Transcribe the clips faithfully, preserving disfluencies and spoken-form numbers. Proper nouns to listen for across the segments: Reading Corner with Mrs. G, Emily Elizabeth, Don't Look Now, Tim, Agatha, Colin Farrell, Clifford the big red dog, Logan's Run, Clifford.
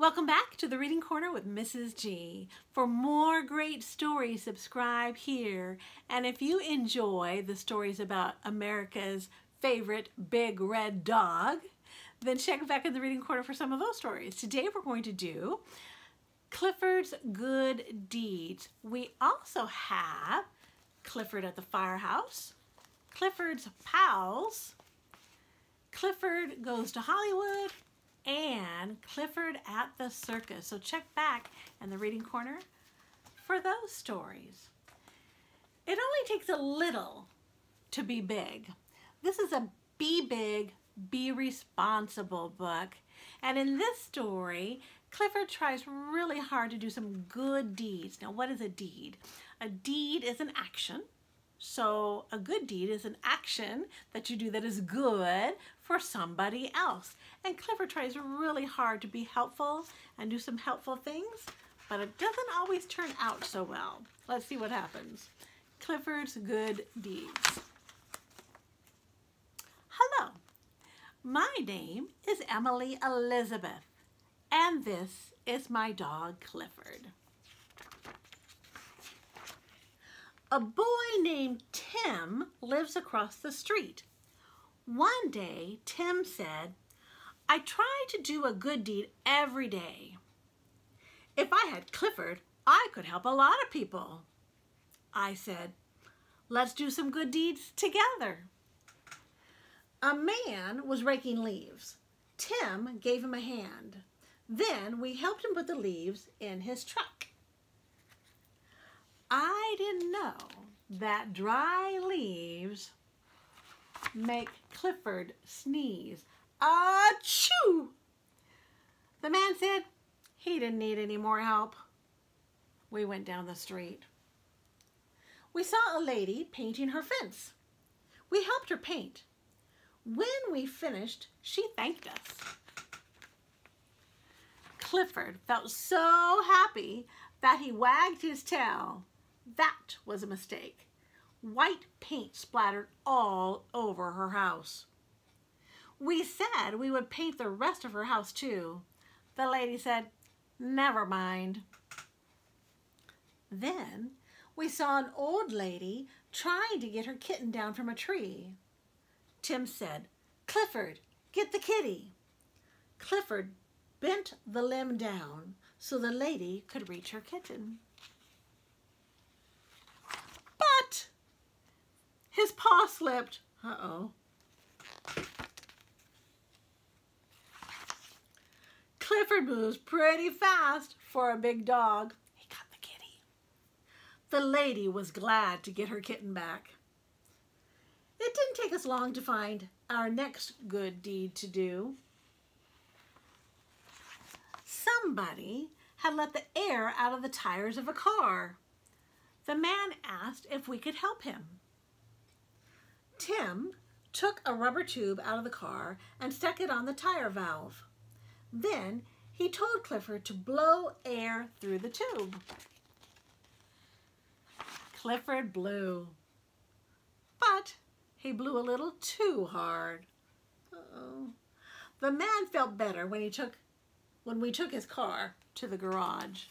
Welcome back to the Reading Corner with Missus G. For more great stories, subscribe here. And if you enjoy the stories about America's favorite big red dog, then check back in the Reading Corner for some of those stories. Today we're going to do Clifford's Good Deeds. We also have Clifford at the Firehouse, Clifford's Pals, Clifford Goes to Hollywood, and Clifford at the Circus. So check back in the Reading Corner for those stories. It only takes a little to be big. This is a Be Big, Be Responsible book. And in this story, Clifford tries really hard to do some good deeds. Now, what is a deed? A deed is an action. So a good deed is an action that you do that is good for somebody else. And Clifford tries really hard to be helpful and do some helpful things, but it doesn't always turn out so well. Let's see what happens. Clifford's Good Deeds. Hello, my name is Emily Elizabeth, and this is my dog Clifford. A boy named Tim lives across the street. One day, Tim said, "I try to do a good deed every day. If I had Clifford, I could help a lot of people." I said, "Let's do some good deeds together." A man was raking leaves. Tim gave him a hand. Then we helped him put the leaves in his truck. I didn't know that dry leaves make Clifford sneeze. Achoo! The man said he didn't need any more help. We went down the street. We saw a lady painting her fence. We helped her paint. When we finished, she thanked us. Clifford felt so happy that he wagged his tail. That was a mistake. White paint splattered all over her house. We said we would paint the rest of her house too. The lady said, "Never mind." Then we saw an old lady trying to get her kitten down from a tree. Tim said, "Clifford, get the kitty." Clifford bent the limb down so the lady could reach her kitten. But his paw slipped. Uh-oh. Clifford moves pretty fast for a big dog. He got the kitty. The lady was glad to get her kitten back. It didn't take us long to find our next good deed to do. Somebody had let the air out of the tires of a car. The man asked if we could help him. Tim took a rubber tube out of the car and stuck it on the tire valve. Then he told Clifford to blow air through the tube. Clifford blew, but he blew a little too hard. Uh-oh. The man felt better when he took when we took his car to the garage.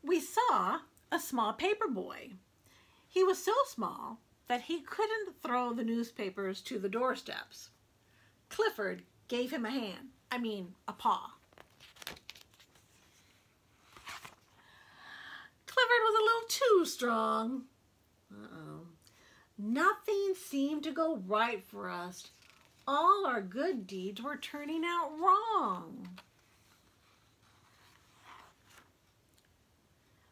We saw a small paper boy. He was so small that he couldn't throw the newspapers to the doorsteps. Clifford gave him a hand, I mean a paw. Clifford was a little too strong. Uh-oh. Nothing seemed to go right for us. All our good deeds were turning out wrong.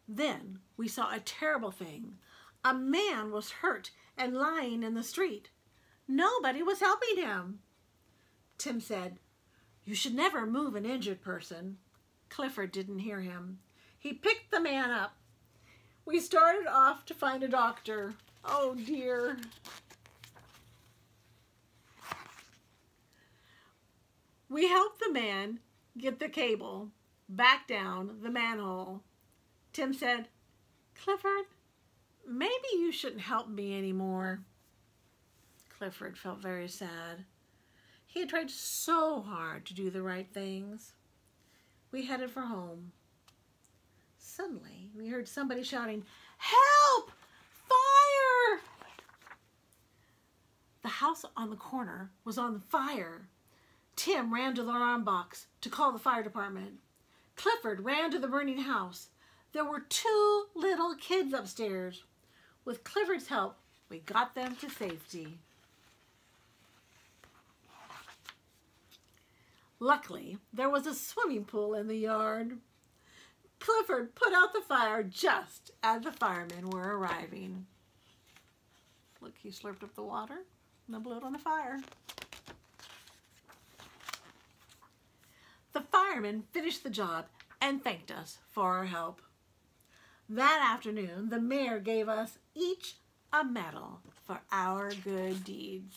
Then we saw a terrible thing. A man was hurt and lying in the street. Nobody was helping him. Tim said, "You should never move an injured person." Clifford didn't hear him. He picked the man up. We started off to find a doctor. Oh dear. We helped the man get the cable back down the manhole. Tim said, "Clifford, maybe you shouldn't help me anymore." Clifford felt very sad. He had tried so hard to do the right things. We headed for home. Suddenly, we heard somebody shouting, "Help! Fire!" The house on the corner was on fire. Tim ran to the alarm box to call the fire department. Clifford ran to the burning house. There were two little kids upstairs. With Clifford's help, we got them to safety. Luckily, there was a swimming pool in the yard. Clifford put out the fire just as the firemen were arriving. Look, he slurped up the water and then blew it on the fire. The firemen finished the job and thanked us for our help. That afternoon, the mayor gave us each a medal for our good deeds.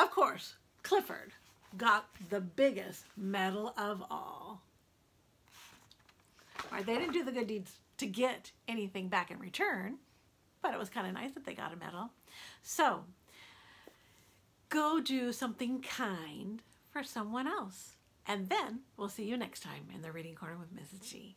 Of course, Clifford got the biggest medal of all. All right, they didn't do the good deeds to get anything back in return, but it was kind of nice that they got a medal. So, go do something kind for someone else. And then we'll see you next time in the Reading Corner with Missus G.